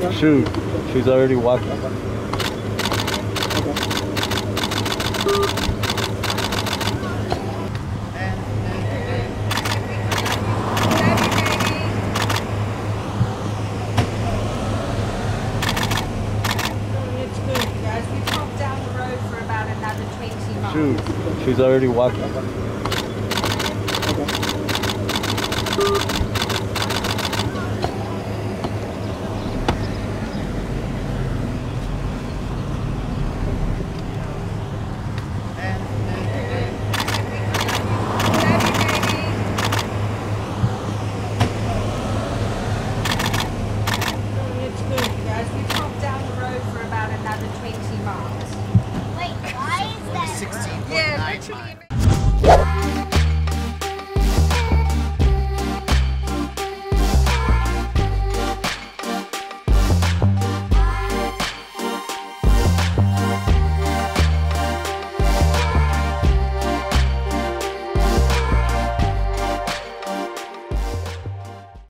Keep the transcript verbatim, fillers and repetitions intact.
Yeah. Shoot, she's already walking. Shoot, she's already walking.